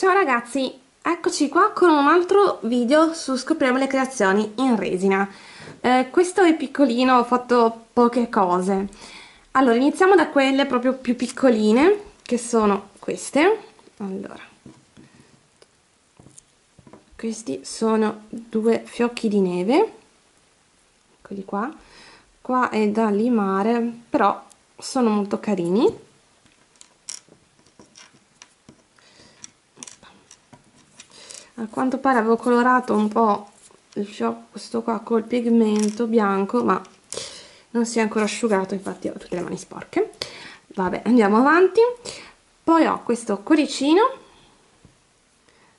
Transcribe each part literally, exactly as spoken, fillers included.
Ciao ragazzi, eccoci qua con un altro video su Scopriamo le creazioni in resina. Eh, questo è piccolino, ho fatto poche cose. Allora, iniziamo da quelle proprio più piccoline, che sono queste. Allora, questi sono due fiocchi di neve, eccoli qua. Qua è da limare, però sono molto carini. A quanto pare avevo colorato un po' il fiocco, questo qua, col pigmento bianco, ma non si è ancora asciugato, infatti ho tutte le mani sporche. Vabbè, andiamo avanti. Poi ho questo cuoricino,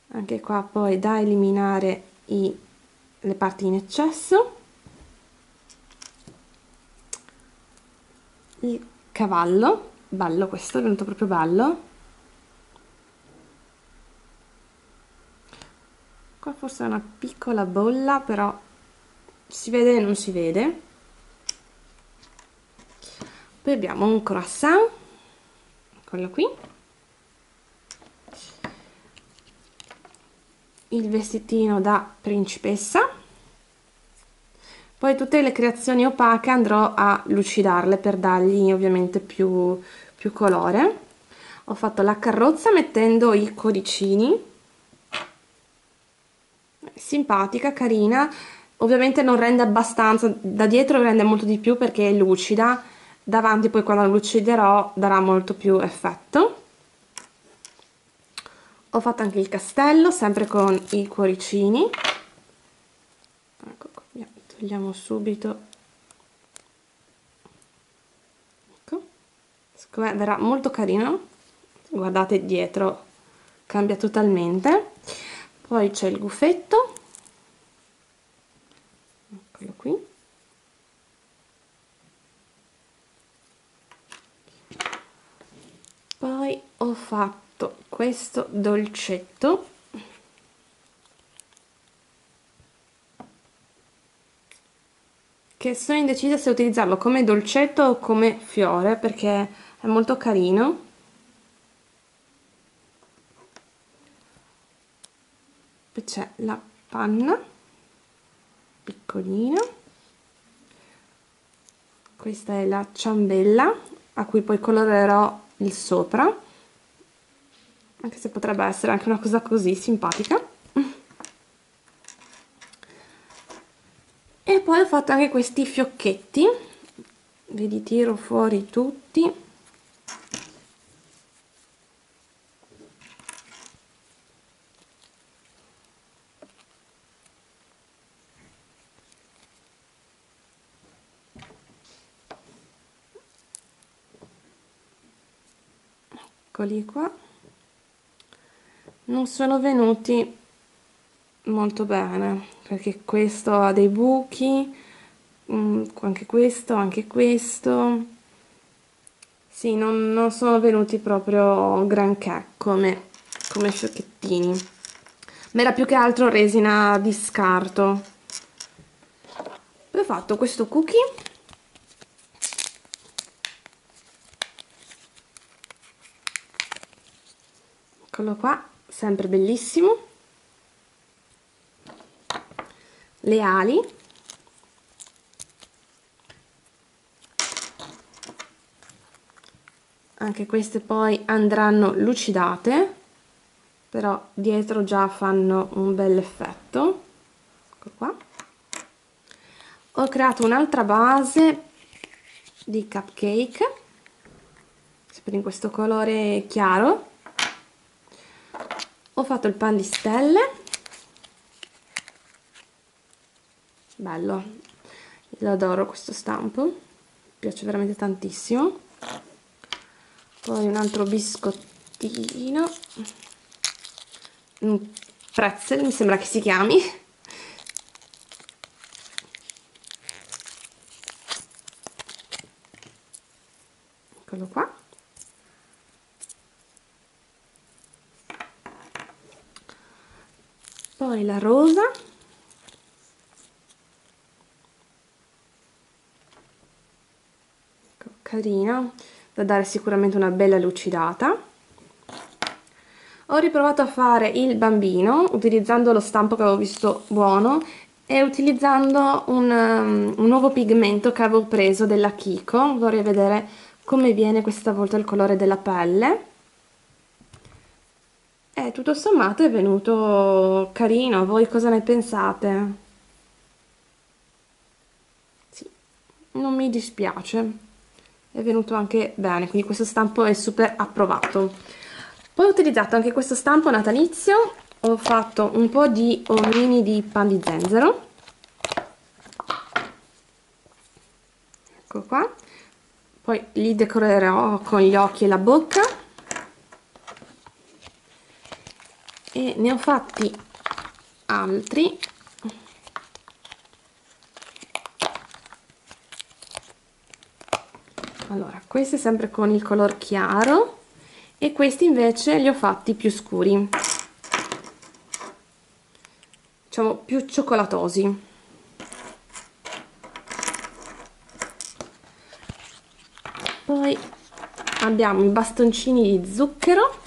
anche qua poi da eliminare i, le parti in eccesso. Il cavallo, bello questo, è venuto proprio bello. Qua forse è una piccola bolla, però si vede e non si vede. Poi abbiamo un croissant, eccolo qui. Il vestitino da principessa. Poi tutte le creazioni opache andrò a lucidarle per dargli ovviamente più, più colore. Ho fatto la carrozza mettendo i cuoricini. Simpatica, carina, ovviamente non rende abbastanza, da dietro rende molto di più perché è lucida, davanti poi quando la luciderò darà molto più effetto. Ho fatto anche il castello, sempre con i cuoricini, ecco, togliamo subito, ecco, secondo me verrà molto carino, guardate dietro, cambia totalmente. Poi c'è il gufetto, eccolo qui, poi ho fatto questo dolcetto, che sono indecisa se utilizzarlo come dolcetto o come fiore perché è molto carino. C'è la panna piccolina, questa è la ciambella a cui poi colorerò il sopra, anche se potrebbe essere anche una cosa così simpatica. E poi ho fatto anche questi fiocchetti, ve li tiro fuori tutti. Qua non sono venuti molto bene perché questo ha dei buchi, anche questo, anche questo, sì, non, non sono venuti proprio granché come, come fiocchettini, ma era più che altro resina di scarto. Poi ho fatto questo cookie. Eccolo qua, sempre bellissimo, le ali, anche queste poi andranno lucidate, però dietro già fanno un bel effetto. Ecco qua. Ho creato un'altra base di cupcake, sempre in questo colore chiaro. Ho fatto il pan di stelle, bello, io adoro questo stampo, mi piace veramente tantissimo. Poi un altro biscottino, un pretzel mi sembra che si chiami, eccolo qua. Poi la rosa, carina, da dare sicuramente una bella lucidata. Ho riprovato a fare il bambino utilizzando lo stampo che avevo visto buono e utilizzando un, um, un nuovo pigmento che avevo preso della Kiko. Vorrei vedere come viene questa volta il colore della pelle. E tutto sommato è venuto carino. Voi cosa ne pensate? Sì, non mi dispiace, è venuto anche bene, quindi questo stampo è super approvato. Poi ho utilizzato anche questo stampo natalizio, ho fatto un po' di omini di pan di zenzero, ecco qua, poi li decorerò con gli occhi e la bocca e ne ho fatti altri. Allora, questo è sempre con il color chiaro e questi invece li ho fatti più scuri, diciamo più cioccolatosi. Poi abbiamo i bastoncini di zucchero,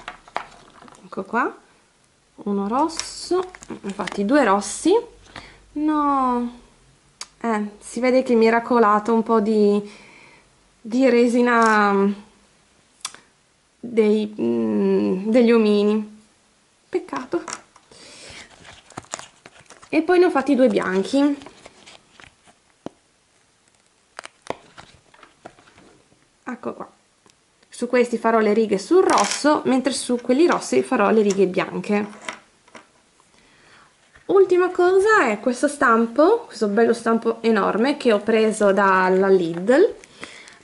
ecco qua, uno rosso, infatti due rossi. No, eh, si vede che mi era colato un po' di, di resina Dei, mm, degli omini, peccato. E poi ne ho fatti due bianchi, ecco qua. Su questi farò le righe sul rosso, mentre su quelli rossi farò le righe bianche. Ultima cosa è questo stampo, questo bello stampo enorme che ho preso dalla Lidl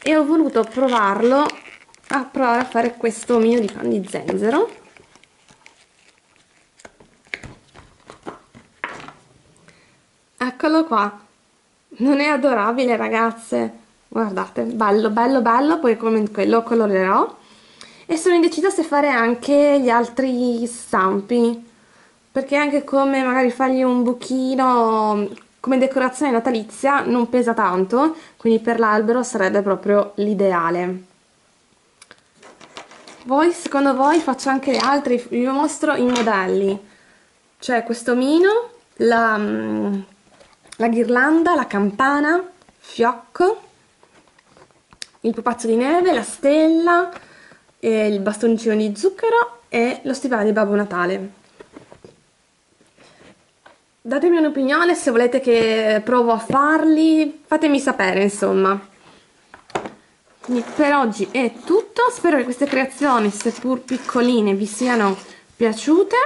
e ho voluto provarlo a provare a fare questo omino di pan di zenzero. Eccolo qua, non è adorabile, ragazze? Guardate, bello bello bello. Poi come quello colorerò e sono indecisa se fare anche gli altri stampi, perché anche come magari fargli un buchino come decorazione natalizia non pesa tanto, quindi per l'albero sarebbe proprio l'ideale. Voi, secondo voi faccio anche le altre? Vi mostro i modelli, cioè questo omino, la, la ghirlanda, la campana, fiocco, il pupazzo di neve, la stella, eh, il bastoncino di zucchero e lo stivale di Babbo Natale. Datemi un'opinione se volete che provo a farli, fatemi sapere insomma. Per oggi è tutto, spero che queste creazioni, seppur piccoline, vi siano piaciute.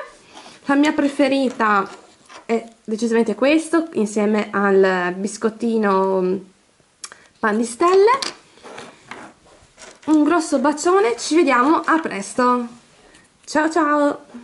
La mia preferita è decisamente questo, insieme al biscottino pan di stelle. Un grosso bacione, ci vediamo a presto, ciao ciao!